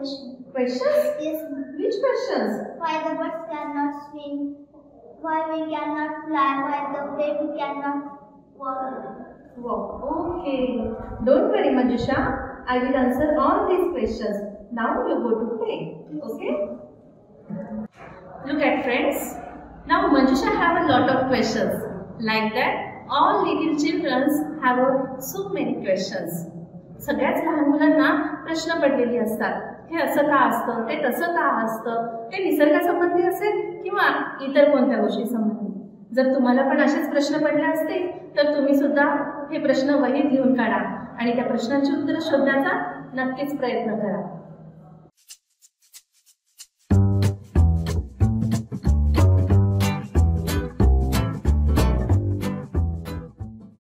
questions. Questions? Yes. Which questions? Why the birds cannot swim? Why we cannot fly? Why the baby cannot walk? Okay. Don't worry, Manjusha. I will answer all these questions. Now you go to play. Okay? Look at friends. Now Manjusha have a lot of questions. Like that, all little children have so many questions. सगळ्याच लहान मुलांना प्रश्न पडलेले असतात. हे असं का असतं, ते तसं का असतं, ते निसर्गासंबंधी असेल किंवा इतर कोणत्या गोष्टी संबंधी. जर तुम्हाला पण असेच प्रश्न पडले असतील तर तुम्ही सुद्धा हे प्रश्न वहीत लिहून काढा आणि त्या प्रश्नांची उत्तरे शोधण्याचा नक्कीच प्रयत्न करा.